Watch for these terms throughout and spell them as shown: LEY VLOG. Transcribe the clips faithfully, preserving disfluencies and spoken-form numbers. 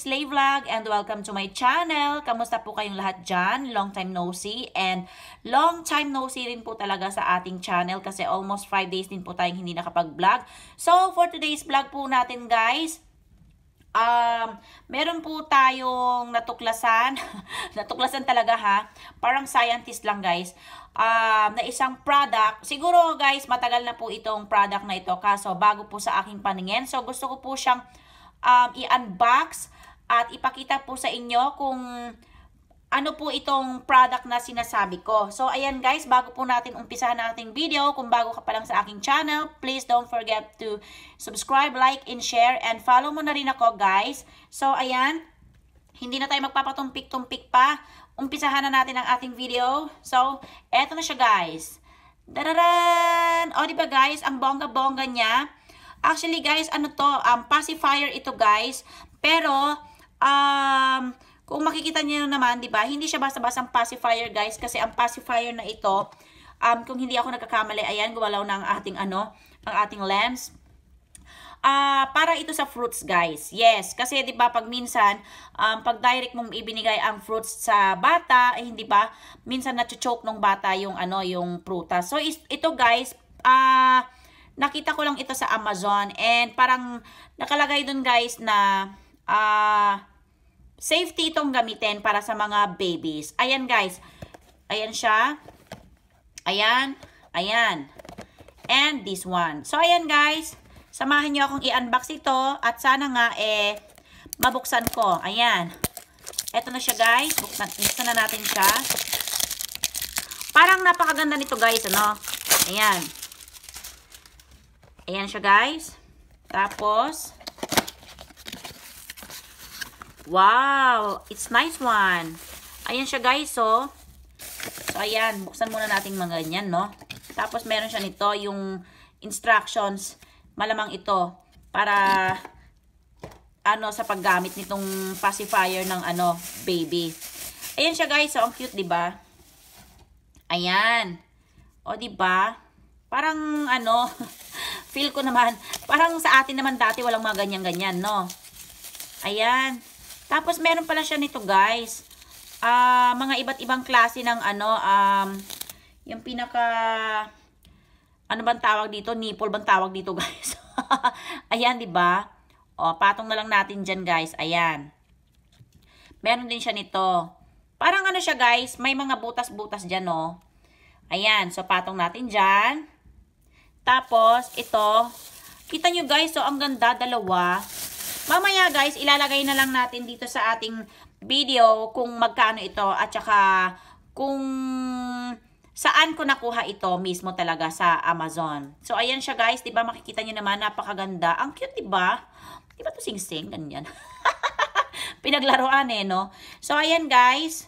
is Ley Vlog and welcome to my channel. Kamusta po kayong lahat dyan? Long time no see, and long time no see rin po talaga sa ating channel kasi almost five days din po tayong hindi nakapag-vlog. So for today's vlog po natin guys, um, meron po tayong natuklasan, natuklasan talaga ha, parang scientist lang guys, Um, na isang product. Siguro guys matagal na po itong product na ito kaso bago po sa aking paningin. So gusto ko po siyang um, i-unbox at ipakita po sa inyo kung ano po itong product na sinasabi ko. So ayan guys, bago po natin umpisahan ang ating video, kung bago ka pa lang sa aking channel, please don't forget to subscribe, like, and share, and follow mo na rin ako guys. So ayan, hindi na tayo magpapatumpik-tumpik pa. Umpisahan na natin ang ating video. So, eto na siya guys. Dararan! O, diba guys? Ang bongga-bongga niya. Actually guys, ano to? Um, pacifier ito guys. Pero, um, kung makikita niyo naman, diba? Hindi siya basta-bastang pacifier guys. Kasi ang pacifier na ito, um, kung hindi ako nagkakamali, ayan, gumalaw na ang ating, ano, ang ating lens. Uh, para ito sa fruits guys. Yes, kasi 'di ba pag minsan um, pag direct mong ibinigay ang fruits sa bata, eh, hindi ba minsan na-choke ng bata yung ano, yung prutas. So is, ito guys, uh, nakita ko lang ito sa Amazon and parang nakalagay dun guys na uh, safety itong gamitin para sa mga babies. Ayan guys. Ayan siya. Ayan, ayan. And this one. So ayan guys. Samahan nyo akong i-unbox ito at sana nga eh mabuksan ko. Ayan. Ito na siya guys. Buksan, buksan na natin siya. Parang napakaganda nito guys. Ano? Ayan. Ayan siya guys. Tapos. Wow. It's nice one. Ayan siya guys. So, so ayan. Buksan muna natin mga ganyan. No? Tapos meron siya nito yung instructions. Malamang ito para ano sa paggamit nitong pacifier ng ano baby. Ayan siya guys, so ang cute 'di ba? Ayan. O 'di ba? Parang ano, feel ko naman parang sa atin naman dati walang mga ganyan-ganyan, no. Ayan. Tapos meron pala siya nito guys. Ah, uh, mga iba't ibang klase ng ano, um yung pinaka ano bang tawag dito? Nipple bang tawag dito, guys? Ayan, di ba? O, patong na lang natin dyan, guys. Ayan. Meron din siya nito. Parang ano siya, guys? May mga butas-butas dyan, no? Ayan. So, patong natin dyan. Tapos, ito. Kita nyo, guys. So, ang ganda. Dalawa. Mamaya, guys, ilalagay na lang natin dito sa ating video kung magkano ito. At saka, kung saan ko nakuha ito mismo talaga sa Amazon. So, ayan siya guys. Diba makikita nyo naman, napakaganda. Ang cute, diba? Diba to sing-sing? Ganyan. Pinaglaruan eh, no? So, ayan guys.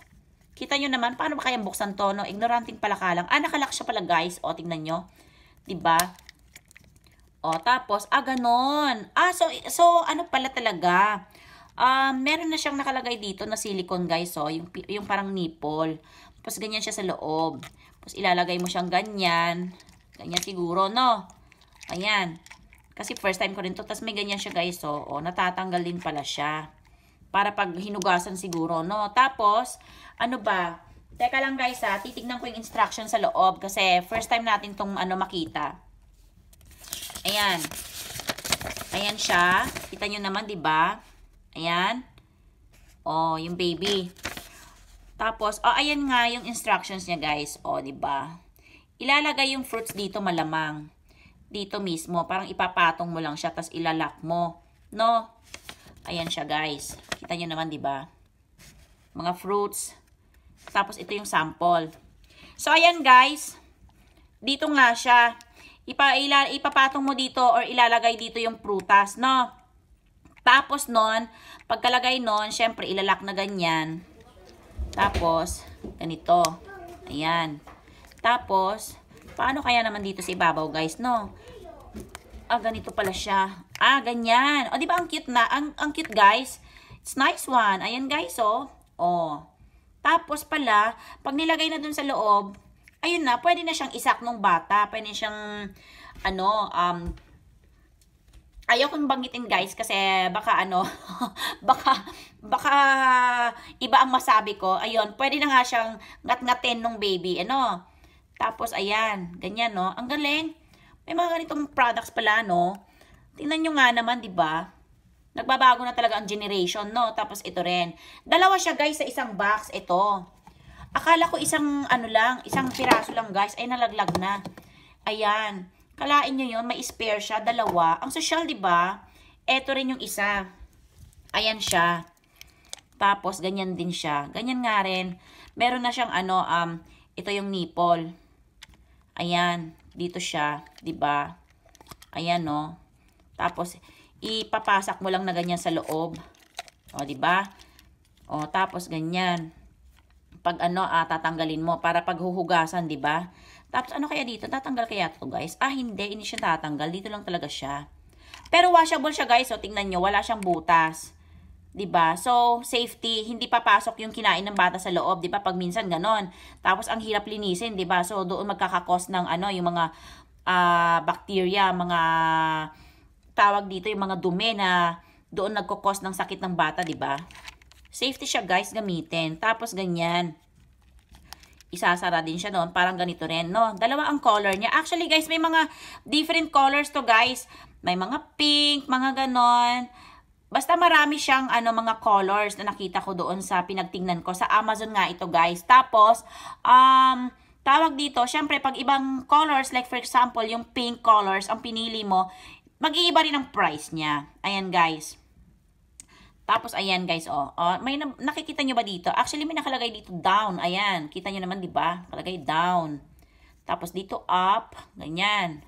Kita nyo naman, paano ba kayang buksan to, no? Ignoranting pala ka lang. Ah, nakalock siya pala guys. O, tingnan nyo. Diba? O, tapos, ah, ganon. Ah, so, so ano pala talaga? Um, meron na siyang nakalagay dito na silicone guys, so yung, yung parang nipple. Tapos, ganyan siya sa loob. Tapos, ilalagay mo siyang ganyan. Ganyan siguro, no? Ayan. Kasi first time ko rin to. Tapos, may ganyan siya, guys. So, oh, natatanggal din pala siya. Para pag hinugasan siguro, no? Tapos, ano ba? Teka lang, guys, ha. Titignan ko yung instruction sa loob. Kasi, first time natin tong ano, makita. Ayan. Ayan siya. Kita nyo naman, diba? Ayan. Oh, yung baby. Tapos, oh, ayan nga yung instructions niya, guys. O, oh, diba? Ilalagay yung fruits dito malamang. Dito mismo. Parang ipapatong mo lang siya, tapos ilalak mo. No? Ayan siya, guys. Kita nyo naman, diba? Mga fruits. Tapos, ito yung sample. So, ayan, guys. Dito nga siya. Ipa, ila, ipapatong mo dito or ilalagay dito yung prutas, no? Tapos, nun, pagkalagay nun, syempre, ilalak na ganyan. Tapos, ganito. Ayan. Tapos, paano kaya naman dito sa ibabaw, guys, no? Ah, ganito pala siya. Ah, ganyan. O, di ba ang cute na? Ang, ang cute, guys. It's nice one. Ayan, guys, oh. Oh. Tapos pala, pag nilagay na dun sa loob, ayun na, pwede na siyang isak ng bata. Pwede siyang, ano, um, ayaw kong banggitin guys kasi baka ano, baka, baka iba ang masabi ko. Ayun, pwede na nga siyang ngat-ngatin nung baby, ano. Tapos ayan, ganyan no. Ang galing. May mga ganitong products pala no. Tingnan nyo nga naman, 'di ba? Nagbabago na talaga ang generation no. Tapos ito rin. Dalawa siya guys sa isang box ito. Akala ko isang ano lang, isang piraso lang guys, ay nalaglag na. Ayan. Kalain nyo yun, may spare siya, dalawa. Ang social, di ba? Ito rin yung isa. Ayan siya. Tapos, ganyan din siya. Ganyan nga rin. Meron na siyang ano, um, ito yung nipple. Ayan. Dito siya, di ba? Ayan, no? Tapos, ipapasak mo lang na ganyan sa loob. O, di ba? O, tapos, ganyan. Pag ano, ah, tatanggalin mo para paghuhugasan, di ba? Tapos ano kaya dito? Tatanggal kaya to guys? Ah, hindi. Hindi siya tatanggal. Dito lang talaga siya. Pero washable siya guys. So, tingnan nyo. Wala siyang butas. Diba? So, safety. Hindi papasok yung kinain ng bata sa loob. Diba? Pag minsan ganon. Tapos ang hirap linisin. Diba? So, doon magkakakos ng ano, yung mga uh, bacteria, mga tawag dito, yung mga dumi na doon nagkakos ng sakit ng bata. Diba? Safety siya guys. Gamitin. Tapos ganyan. Isasara din siya noon. Parang ganito rin, no? Dalawa ang color niya. Actually, guys, may mga different colors to, guys. May mga pink, mga ganon. Basta marami siyang, ano, mga colors na nakita ko doon sa pinagtingnan ko. Sa Amazon nga ito, guys. Tapos, um, tawag dito, syempre, pag ibang colors, like for example, yung pink colors, ang pinili mo, mag-iiba rin ang price niya. Ayan, guys. Tapos, ayan guys, oh. oh may na nakikita nyo ba dito? Actually, may nakalagay dito down. Ayan. Kita nyo naman, diba? Nakalagay down. Tapos, dito up. Ganyan.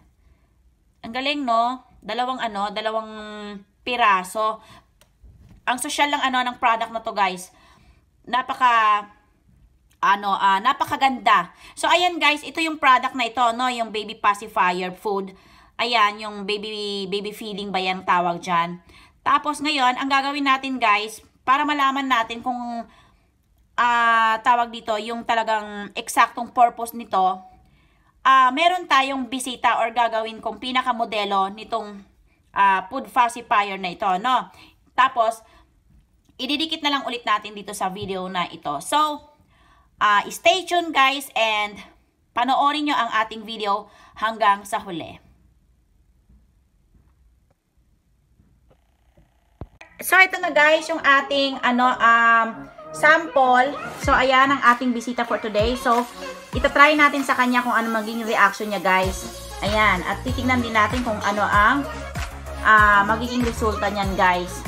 Ang galing, no? Dalawang, ano, dalawang piraso. Ang social lang, ano, ng product na to, guys. Napaka, ano, ah, napakaganda. So, ayan, guys. Ito yung product na ito, no? Yung baby pacifier food. Ayan, yung baby, baby feeding ba yan tawag dyan? Tapos ngayon, ang gagawin natin guys, para malaman natin kung uh, tawag dito, yung talagang eksaktong purpose nito, uh, meron tayong bisita or gagawin kong pinakamodelo nitong uh, food pacifier na ito, no? Tapos, ididikit na lang ulit natin dito sa video na ito. So, uh, stay tuned guys and panoorin nyo ang ating video hanggang sa huli. So, ito na guys, yung ating ano, um, sample. So, ayan ang ating bisita for today. So, itatry natin sa kanya kung ano magiging reaction niya guys. Ayan. At titignan din natin kung ano ang uh, magiging resulta niyan guys.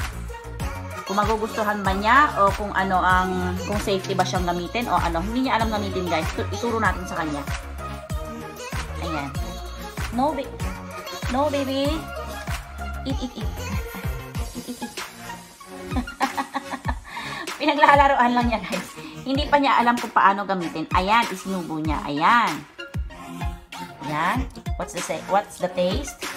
Kung magugustuhan ba niya o kung ano ang, kung safety ba siyang gamitin o ano. Hindi niya alam gamitin guys. Ituro natin sa kanya. Ayan. No, ba no baby. Eat, eat, eat. Eat, eat, eat. Pinaglalaroan lang niya guys. Hindi pa niya alam kung paano gamitin. Ayan, isinubo niya. Ayan. Ayan. What's the, what's the taste?